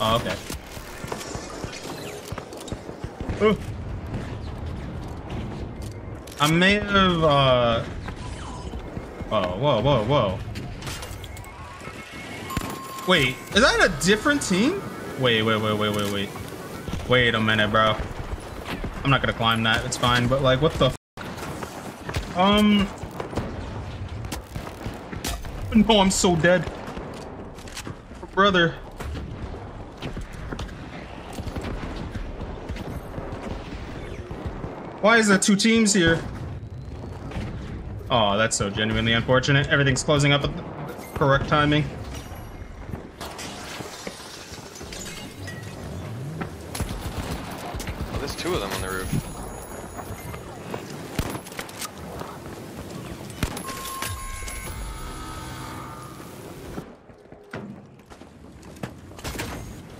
Oh, okay. Ooh. I may have, oh, whoa, whoa, whoa. Wait, is that a different team? Wait. Wait a minute, bro. I'm not gonna climb that, it's fine, but like, what the f? No, I'm so dead. Brother. Why is there two teams here? Oh, that's so genuinely unfortunate. Everything's closing up at the correct timing. Two of them on the roof.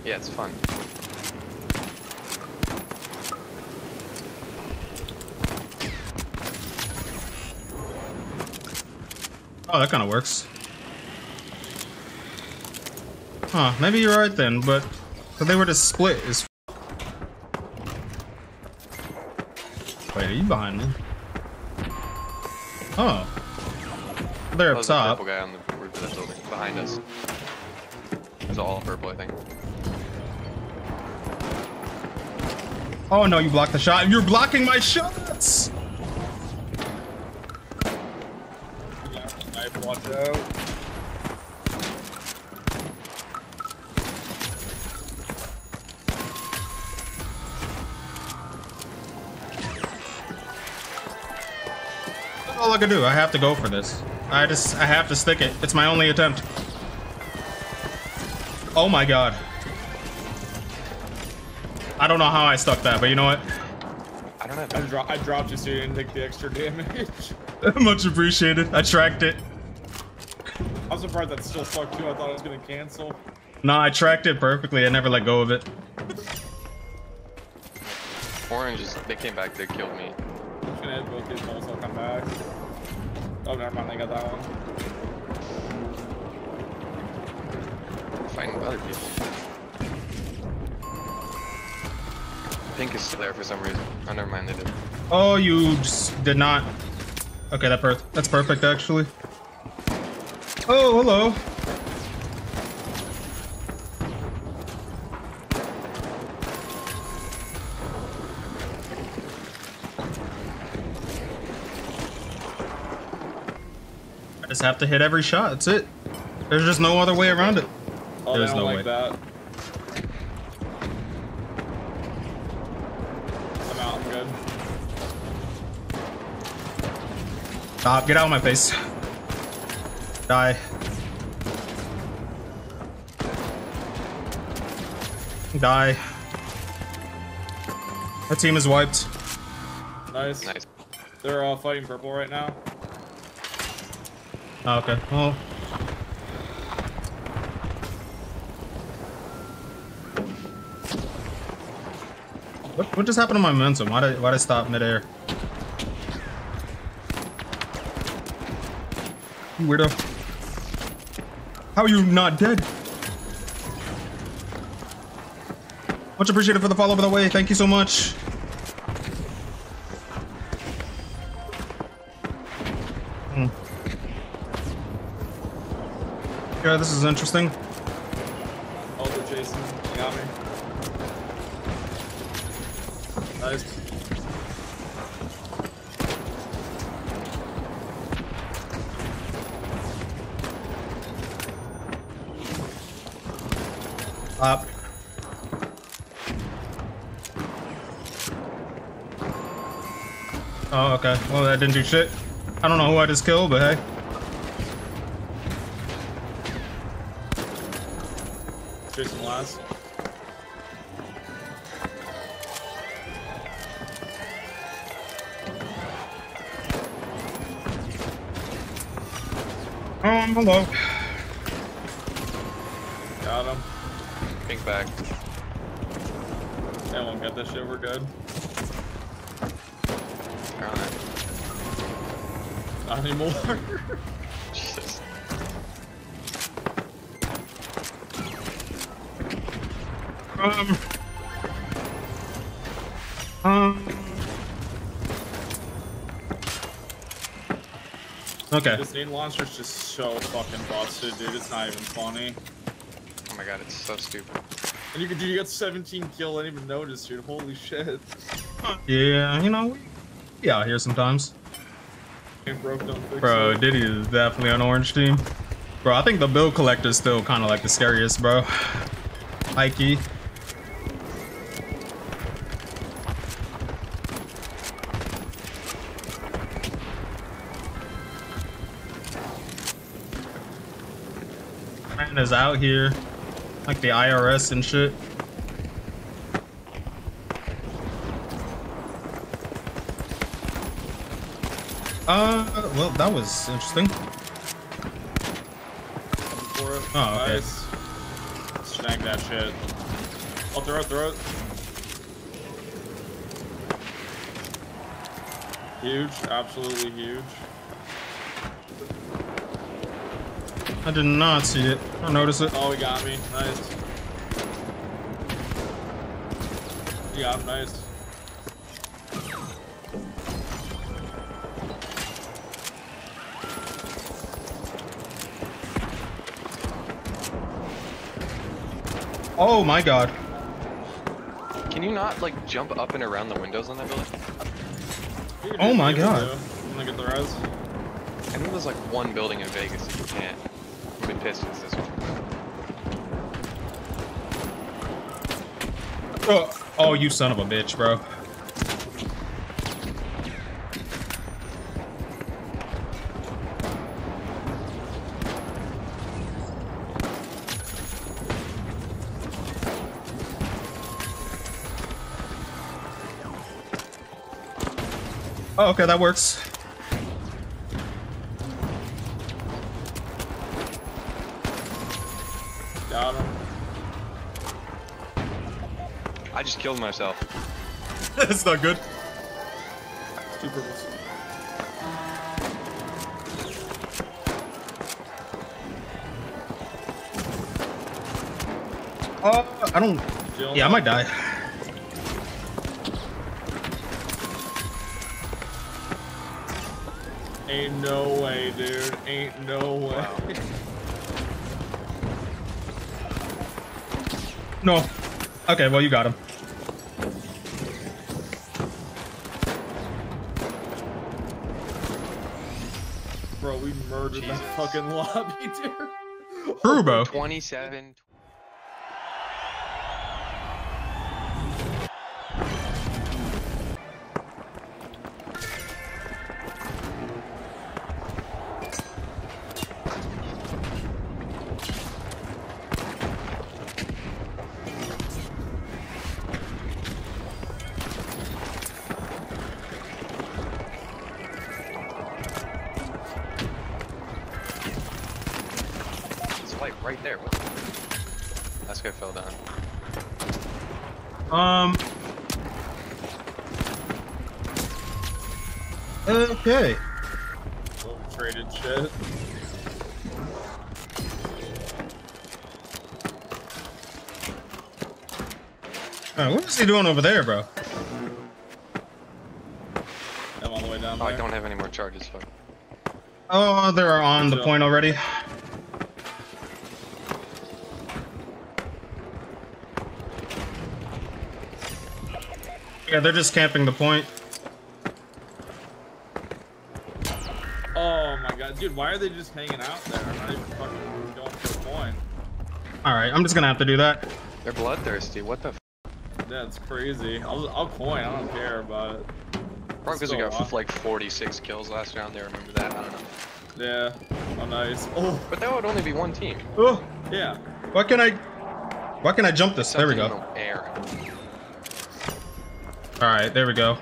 Yeah, it's fun. Oh, that kind of works. Huh, maybe you're right then, but they were to split is. Wait, are you behind me? Oh. They're up top. There's a purple guy on the roof of that building behind us. It's all purple, I think. Oh no, you blocked the shot. You're blocking my shots! Watch out. All I can do, I have to go for this. I have to stick it. It's my only attempt. Oh my god. I don't know how I stuck that, but you know what? I don't have. I dropped you so you didn't take the extra damage. Much appreciated. I tracked it. I was surprised that still stuck too. I thought I was gonna cancel. Nah, I tracked it perfectly. I never let go of it. Oranges, they came back. They killed me. I'm gonna head both these balls, I'll come back. Oh, never mind, I got that one. I'm fighting with other people. Pink is still there for some reason. Oh, never mind, they did. Oh, you just did not. Okay, that's perfect, actually. Oh, hello. Just have to hit every shot. That's it. There's just no other way around it. Oh, there's no way. That. I'm out. I'm good. Stop. Get out of my face. Die. Die. That team is wiped. Nice. Nice. They're all fighting purple right now. Oh, okay. Well, what just happened to my momentum? Why did I stop midair? You weirdo! How are you not dead? Much appreciated for the follow, by the way. Thank you so much. Yeah, this is interesting. Oh, they're chasing. They got me. Nice. Up. Oh, okay. Well, that didn't do shit. I don't know who I just killed, but hey. Some last. Hello. Got him. Pink back. That one got this shit, we're good. Alright. Not anymore. Jesus. Okay. This aid launcher is just so fucking busted, dude. It's not even funny. Oh my god, it's so stupid. And you can do, you got 17 kill. I didn't even notice, dude. Holy shit. Yeah, you know, we out here sometimes. Bro, Diddy is definitely on orange team. Bro, I think the bill collector is still kind of like the scariest, bro. Mikey. Man is out here, like the IRS and shit. Well, that was interesting. Oh, okay. Nice. Snag that shit. I'll throw it. Huge, absolutely huge. I did not see it. I noticed it. Oh, he got me. Nice. You got him, nice. Oh my god. Can you not, like, jump up and around the windows on that building? Oh my god. I'm gonna get the res. I think there's like one building in Vegas that you can't. I've been pissed since this one. Oh, you son of a bitch, bro. Oh, okay, that works. Got him. I just killed myself. That's not good. Two purples. Oh, I don't. Yeah, I might die. Ain't no way, dude. Ain't no way. Wow. No. Okay, well, you got him. Bro, we murdered Jesus. That fucking lobby, dude. True, bro. 27. Right there. That guy fell down. Okay. Little traded shit. Oh, what is he doing over there, bro? I'm all the way down there. I don't have any more charges. Fuck. Oh, they're on the point already. Yeah, they're just camping the point. Oh my god, dude, why are they just hanging out there? I'm not even fucking going for the point. Alright, I'm just gonna have to do that. They're bloodthirsty, what the f? That's crazy. I'll point, I don't care about it. Probably because we got like 46 kills last round there, remember that? I don't know. Yeah, oh nice. Oh. But that would only be one team. Oh, yeah. Why can I jump this? There we go. In the air. All right, there we go.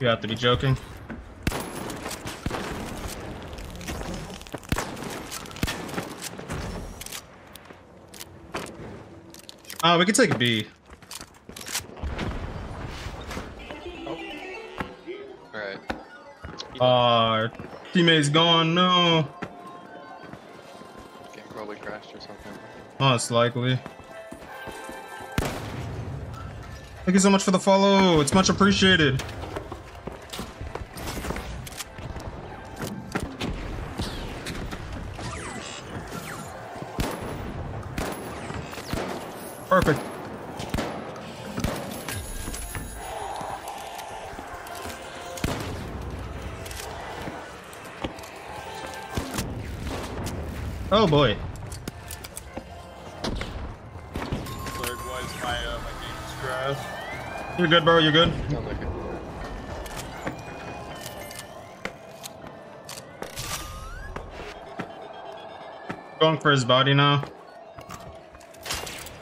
You have to be joking. We could take B. Oh. All right. Teammate's gone. No. crashed or something. Most likely. Thank you so much for the follow. It's much appreciated. Perfect. Oh boy. Likewise, my game's crashed. You're good, bro. You're good. Sounds like it. Going for his body now.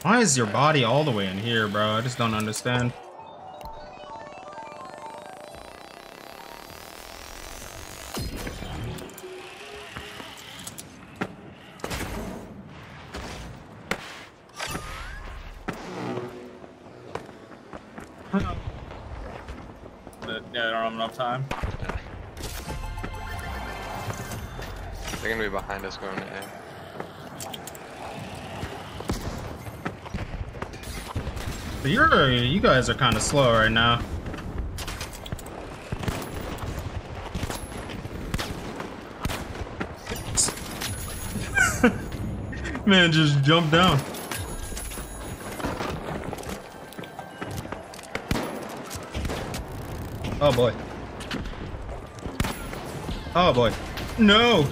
Why is your body all the way in here, bro? I just don't understand. Yeah, I don't have enough time. They're gonna be behind us going to A. You guys are kind of slow right now. Man, just jump down. Oh boy. Oh boy. No.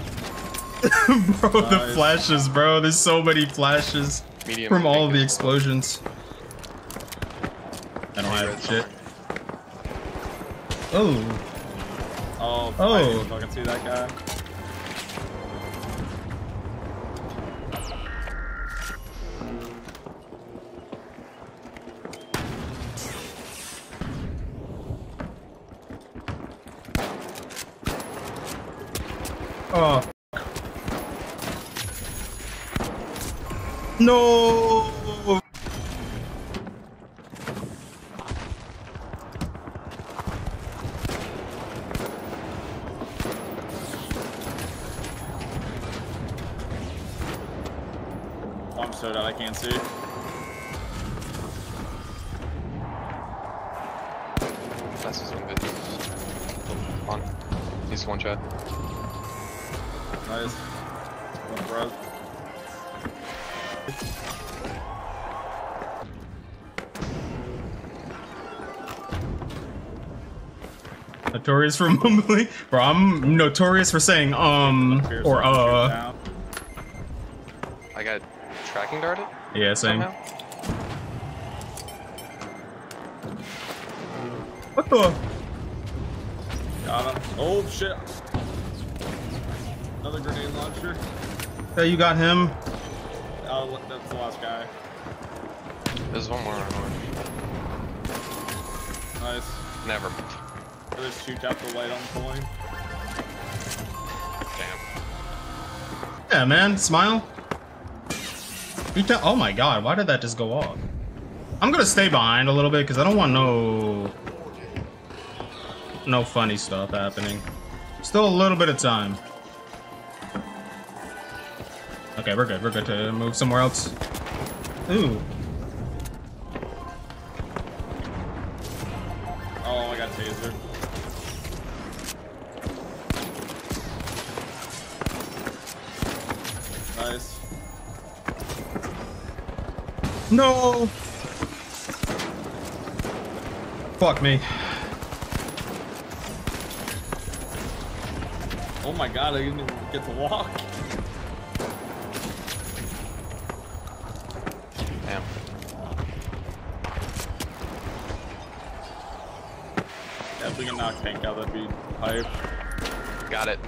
Bro, nice. The flashes, bro. There's so many flashes from all of the explosions. I don't have shit. Oh. Oh. Oh. I didn't fucking see that guy. Oh. No. I'm so dead I can't see. That's his own bitch. Come on. He's one shot. Nice. One bro. Notorious for mumbling? Bro, I'm notorious for saying or I got tracking darted? Yeah, same. Somehow. What the? Got him. Oh shit. Another grenade launcher. Yeah, you got him. Oh, that's the last guy. There's one more. Nice. Never. Just shoot out the light on pulling. Damn. Yeah, man. Smile. Oh my god, why did that just go off? I'm gonna stay behind a little bit because I don't want no funny stuff happening. Still a little bit of time. Okay, we're good to move somewhere else. Ooh. Oh, I got tasered. Nice. No! Fuck me. Oh my god, I didn't even get to walk. Damn. Yeah, if we can knock Tank out, that'd be hype. Got it.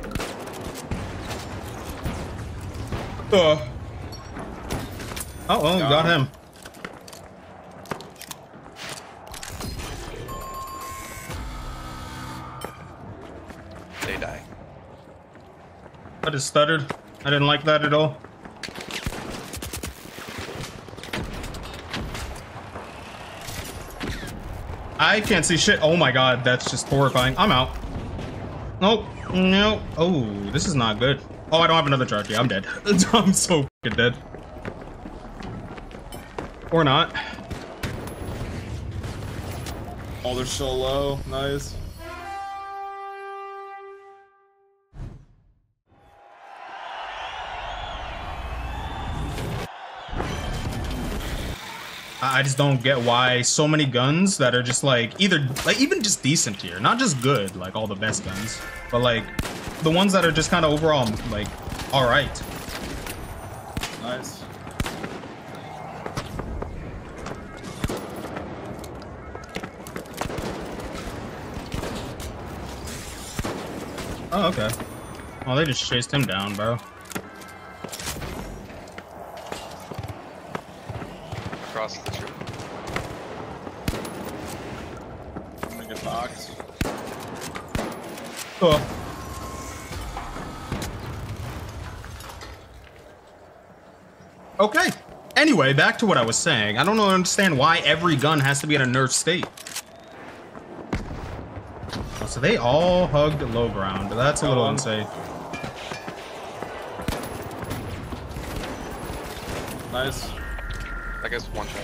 Oh, well, got him. They die. I just stuttered. I didn't like that at all. I can't see shit. Oh my god, that's just horrifying. I'm out. Nope. Nope. Oh, this is not good. Oh, I don't have another charge. Yeah, I'm dead. I'm so Get dead. Or not. Oh, they're so low. Nice. I just don't get why so many guns that are just like either like even just decent tier, not just good, like all the best guns, but like the ones that are just kind of overall like all right. Nice. Oh, okay. Well, they just chased him down, bro. Cross the tree. I'm gonna get boxed. Cool. Okay. Anyway, back to what I was saying. I don't understand why every gun has to be in a nerf state. Oh, so they all hugged low ground. That's a little insane. Nice. I guess one shot.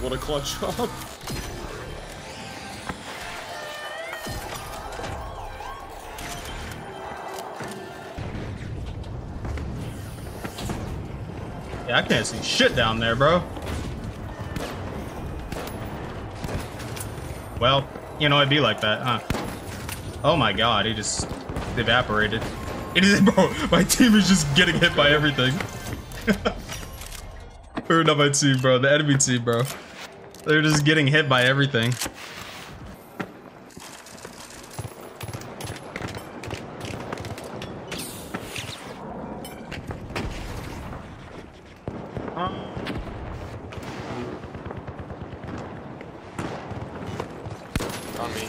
What a clutch up. Yeah, I can't see shit down there, bro. Well, you know, it'd be like that, huh? Oh my god, he just... evaporated. It is, bro. My team is just getting hit by everything. Or not my team, bro. The enemy team, bro. They're just getting hit by everything. On me.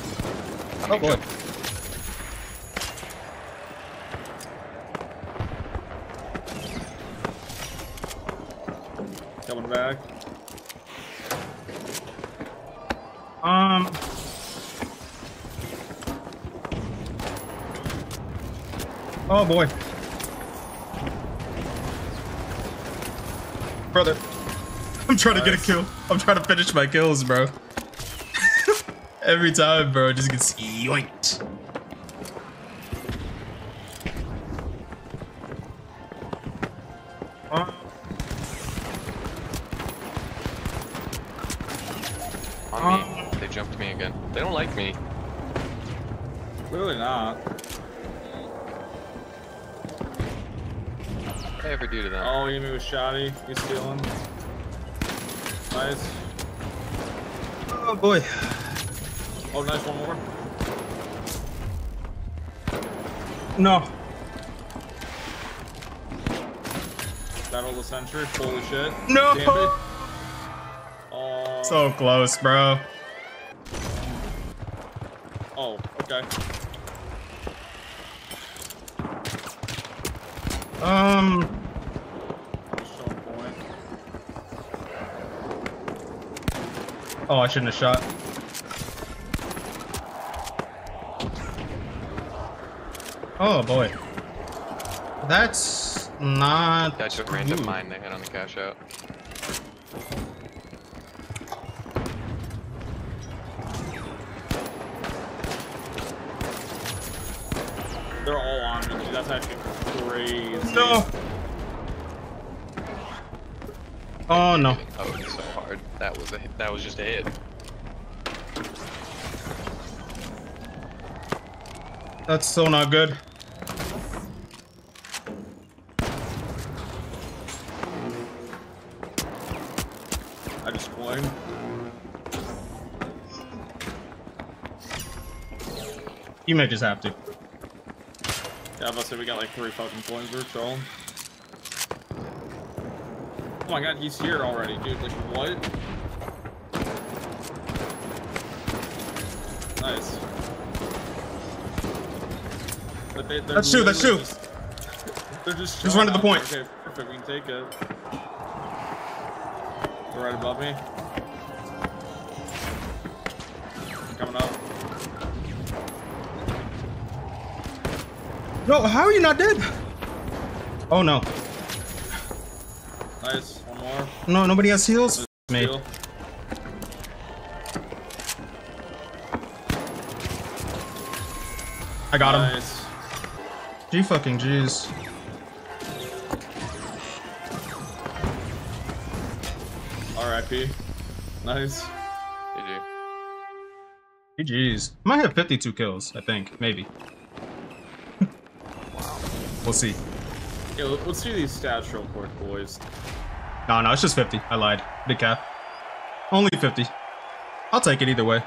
Oh boy. Coming back. Oh boy. Brother. I'm trying to get a kill. I'm trying to finish my kills, bro. Every time, bro, it just gets yoinked. They jumped me again. They don't like me. Clearly not. What did I ever do to them? Oh, you knew a shoddy. You stealing. Nice. Oh boy. Oh, nice. One more. No. Battle of the century. Holy shit. No. Damn it. So close, bro. Oh, okay. Oh, I shouldn't have shot. Oh boy. That's not. That's a random mine they had on the cash out. They're all on me, dude. That's actually crazy. No. Oh no. Oh, it's so hard. That was a hit. That was just a hit. That's so not good. I just claimed. You may just have to. Yeah, I was about to say we got like 3 fucking coins we're trolling. Oh my god, he's here already, dude. Like, what? Nice. But that's true, that's true. They're just run to the point. Okay, perfect, we can take it. They're right above me. Coming up. No, how are you not dead? Oh no. Nice, one more. No, nobody has heals? Me. I got him. Gee fucking jeez. RIP. Nice. GG. GG's. Might have 52 kills, I think. Maybe. We'll see. Yeah, let's do these stats real quick, boys. No, it's just 50. I lied. Big cap. Only 50. I'll take it either way.